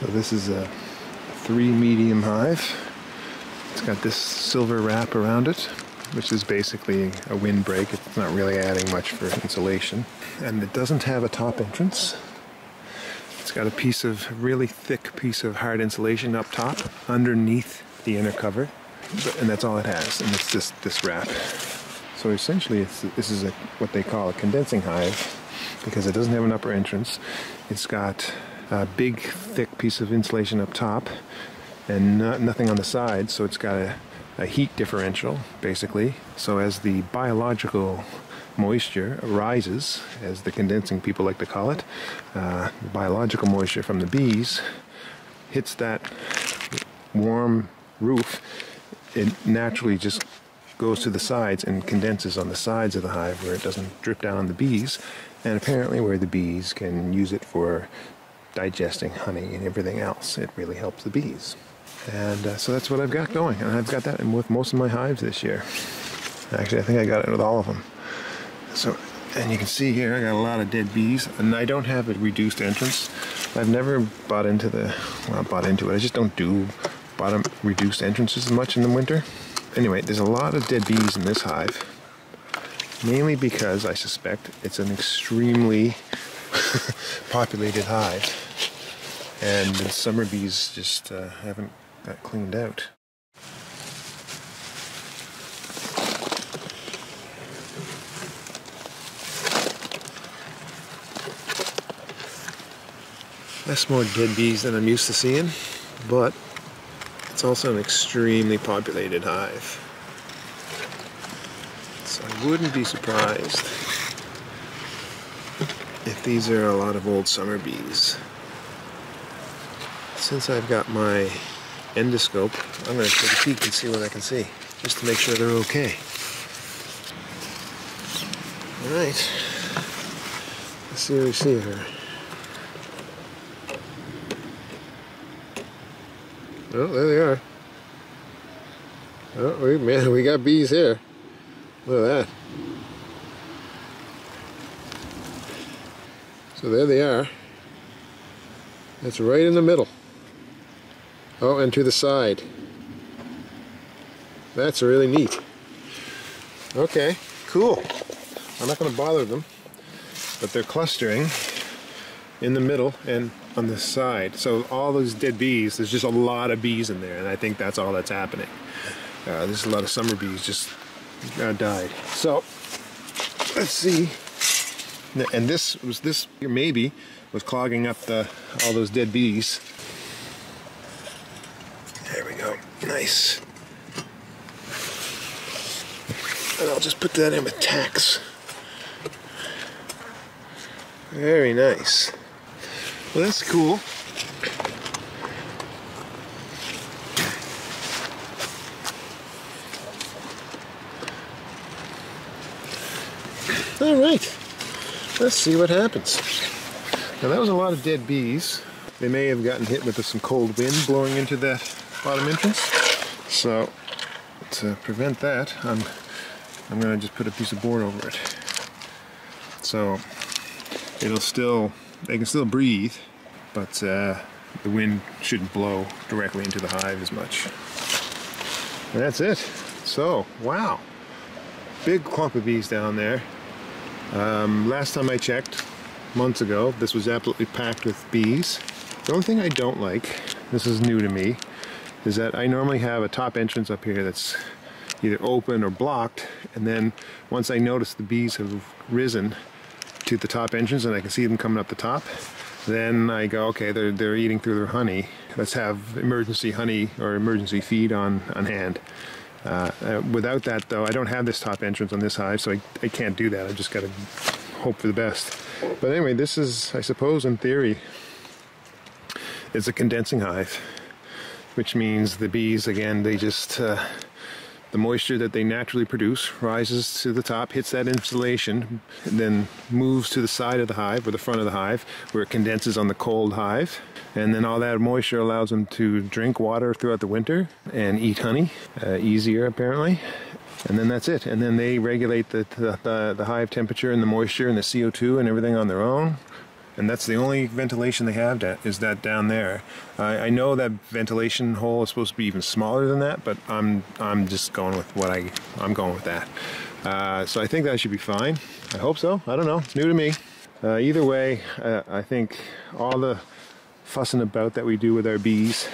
So this is a 3 medium hive. It's got this silver wrap around it, which is basically a windbreak. It's not really adding much for insulation. And it doesn't have a top entrance. It's got a piece of, really thick piece of hard insulation up top, underneath the inner cover. And that's all it has, and it's just this wrap. So essentially, this is what they call a condensing hive, because it doesn't have an upper entrance. It's got a big, thick piece of insulation up top, and nothing on the side, so it's got a heat differential, basically. So as the biological moisture rises, as the condensing people like to call it, the biological moisture from the bees hits that warm roof, it naturally just goes to the sides and condenses on the sides of the hive where it doesn't drip down on the bees, and apparently where the bees can use it for digesting honey and everything else. It really helps the bees. And so that's what I've got going, and I've got that with most of my hives this year. Actually, I think I got it with all of them. So, and you can see here, I got a lot of dead bees, and I don't have a reduced entrance. I've never bought into I just don't do bottom reduced entrances as much in the winter. Anyway, there's a lot of dead bees in this hive, mainly because I suspect it's an extremely populated hive, and the summer bees just haven't got cleaned out. That's more dead bees than I'm used to seeing, but it's also an extremely populated hive. So I wouldn't be surprised if these are a lot of old summer bees. Since I've got my endoscope, I'm going to take a peek and see what I can see, just to make sure they're okay. Alright, let's see what we see here. Oh, there they are. Oh, man, we got bees here. Look at that. So there they are. That's right in the middle. Oh, and to the side. That's really neat. Okay, cool. I'm not going to bother them, but they're clustering in the middle and on the side. So all those dead bees, there's just a lot of bees in there, and I think that's all that's happening. There's a lot of summer bees just died. So let's see. And this maybe was clogging up all those dead bees. There we go. Nice. And I'll just put that in with tacks. Very nice. Well, that's cool. All right, let's see what happens. Now, that was a lot of dead bees. They may have gotten hit with some cold wind blowing into that bottom entrance. So, to prevent that, I'm going to just put a piece of board over it. So, they can still breathe, but the wind shouldn't blow directly into the hive as much. And that's it. So, wow, big clump of bees down there. Last time I checked, months ago, this was absolutely packed with bees. The only thing I don't like, this is new to me, is that I normally have a top entrance up here that's either open or blocked, and then once I notice the bees have risen to the top entrance and I can see them coming up the top, then I go, okay, they're eating through their honey. Let's have emergency honey or emergency feed on hand. Without that, though, I don't have this top entrance on this hive, so I can't do that. I just got to hope for the best. But anyway, this is, I suppose, in theory, it's a condensing hive, which means the bees, again, they just the moisture that they naturally produce rises to the top, hits that insulation, and then moves to the side of the hive or the front of the hive where it condenses on the cold hive. And then all that moisture allows them to drink water throughout the winter and eat honey, easier apparently. And then that's it. And then they regulate the hive temperature and the moisture and the CO2 and everything on their own. And that's the only ventilation they have, is that down there. I know that ventilation hole is supposed to be even smaller than that, but I'm just going with what I'm going with that. So I think that should be fine. I hope so. I don't know. It's new to me. Either way, I think all the fussing about that we do with our bees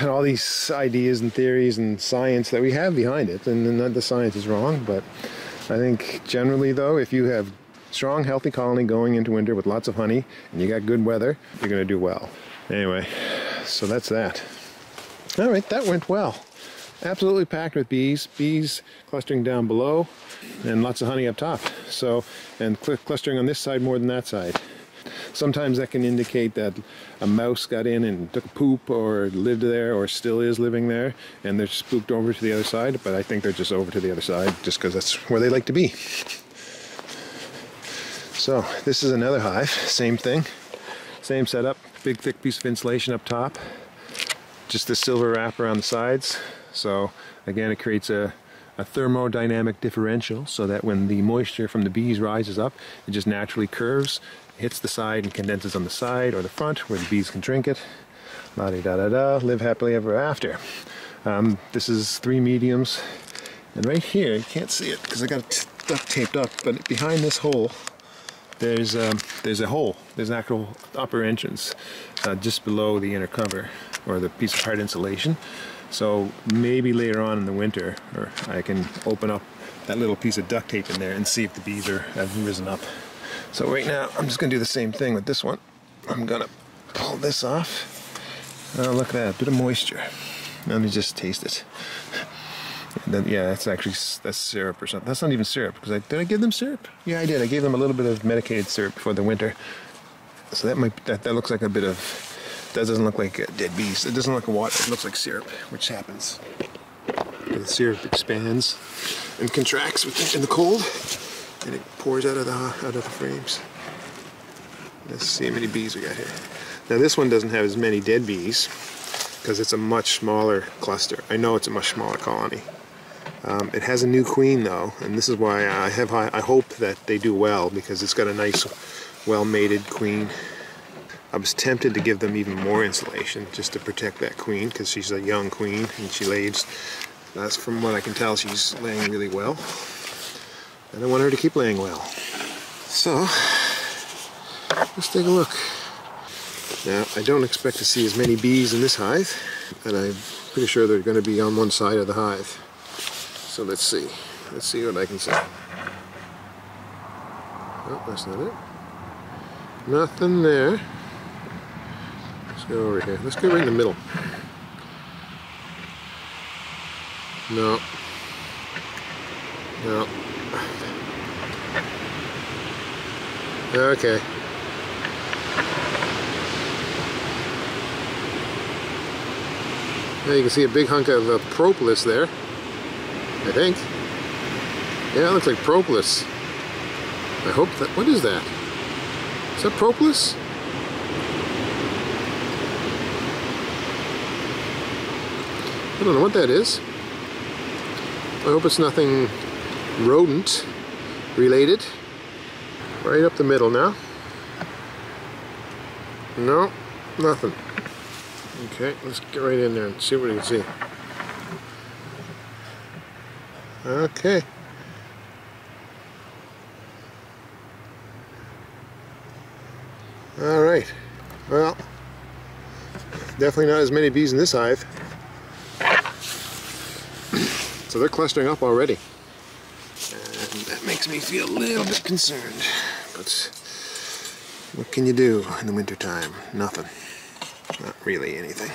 and all these ideas and theories and science that we have behind it, and not the science is wrong, but I think generally though, if you have strong, healthy colony going into winter with lots of honey, and you got good weather, you're going to do well. Anyway, so that's that. All right, that went well. Absolutely packed with bees. Bees clustering down below, and lots of honey up top. So, and clustering on this side more than that side. Sometimes that can indicate that a mouse got in and took a poop or lived there or still is living there, and they're spooked over to the other side, but I think they're just over to the other side just because that's where they like to be. So this is another hive, same thing, same setup, big thick piece of insulation up top, just the silver wrap around the sides. So again, it creates a thermodynamic differential so that when the moisture from the bees rises up, it just naturally curves, hits the side and condenses on the side or the front where the bees can drink it. La-di-da-da-da, live happily ever after. This is 3 mediums, and right here, you can't see it because I got it duct taped up, but behind this hole, there's a hole, there's an actual upper entrance just below the inner cover or the piece of hard insulation. So maybe later on in the winter, or I can open up that little piece of duct tape in there and see if the bees have risen up. So right now I'm just going to do the same thing with this one. I'm going to pull this off. Oh, look at that, a bit of moisture. Let me just taste it. Then, yeah, that's syrup or something. That's not even syrup, because did I give them syrup? Yeah, I did. I gave them a little bit of medicated syrup before the winter. So that looks like a bit of, that doesn't look like dead bees. It doesn't look like water. It looks like syrup, which happens. The syrup expands and contracts in the cold, and it pours out of the frames. Let's see how many bees we got here. Now this one doesn't have as many dead bees because it's a much smaller cluster. I know it's a much smaller colony. It has a new queen though, and this is why I hope that they do well, because it's got a nice, well-mated queen. I was tempted to give them even more insulation just to protect that queen, because she's a young queen and she lays. That's from what I can tell, she's laying really well, and I want her to keep laying well. So let's take a look. Now I don't expect to see as many bees in this hive, and I'm pretty sure they're going to be on one side of the hive. So let's see what I can see. Oh, that's not it. Nothing there. Let's go over here. Let's go right in the middle. No. No. Okay. Now you can see a big hunk of propolis there. I think. Yeah, it looks like propolis. I hope that... What is that? Is that propolis? I don't know what that is. I hope it's nothing rodent related. Right up the middle now. No, nothing. Okay, let's get right in there and see what we can see. Okay. All right. Well, definitely not as many bees in this hive. So they're clustering up already. And that makes me feel a little bit concerned. But what can you do in the wintertime? Nothing. Not really anything.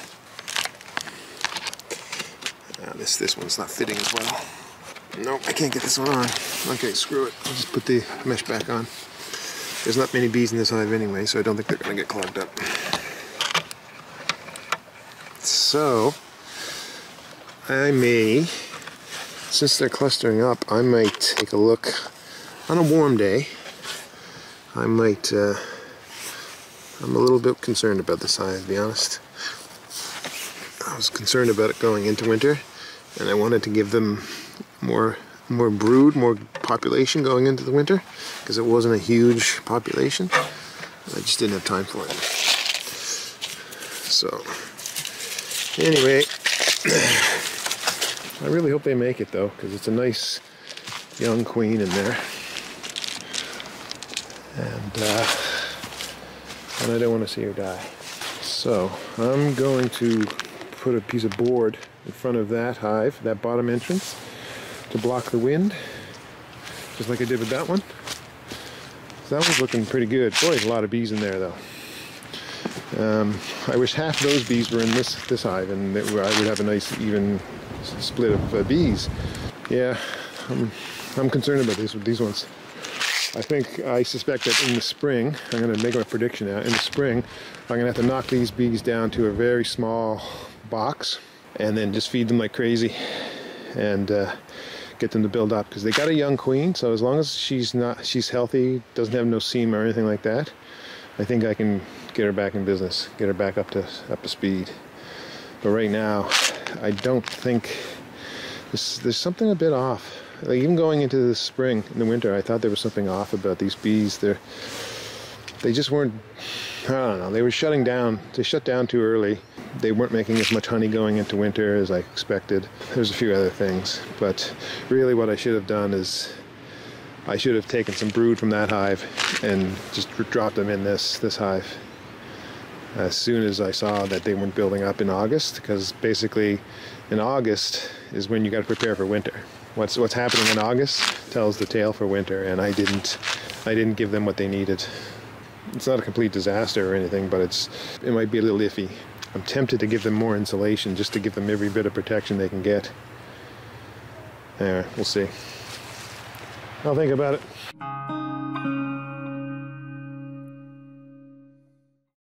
This one's not fitting as well. Nope, I can't get this one on. Okay, screw it. I'll just put the mesh back on. There's not many bees in this hive anyway, so I don't think they're going to get clogged up. So, I may, since they're clustering up, I might take a look on a warm day. I might, I'm a little bit concerned about this hive, to be honest. I was concerned about it going into winter, and I wanted to give them more brood, more population going into the winter, because it wasn't a huge population. I just didn't have time for it. So anyway, I really hope they make it though, because it's a nice young queen in there. And I don't want to see her die. So I'm going to put a piece of board in front of that hive, that bottom entrance, to block the wind, just like I did with that one. So that one's looking pretty good. Boy, a lot of bees in there though. I wish half those bees were in this hive, and I would have a nice even split of bees. Yeah, I'm concerned about these ones. I suspect that in the spring, I'm going to make my prediction now, in the spring, I'm going to have to knock these bees down to a very small box and then just feed them like crazy and get them to build up, because they got a young queen, so as long as she's healthy, doesn't have no seam or anything like that, I think I can get her back in business, get her back up to speed. But right now, I don't think, there's something a bit off. Like even going into the spring and the winter, I thought there was something off about these bees. They just weren't, I don't know, they were shutting down. They shut down too early. They weren't making as much honey going into winter as I expected. There's a few other things, but really what I should have done is I should have taken some brood from that hive and just dropped them in this hive as soon as I saw that they weren't building up in August, because basically in August is when you got to prepare for winter. What's happening in August tells the tale for winter, and I didn't give them what they needed. It's not a complete disaster or anything, but it might be a little iffy. I'm tempted to give them more insulation just to give them every bit of protection they can get. There, we'll see. I'll think about it.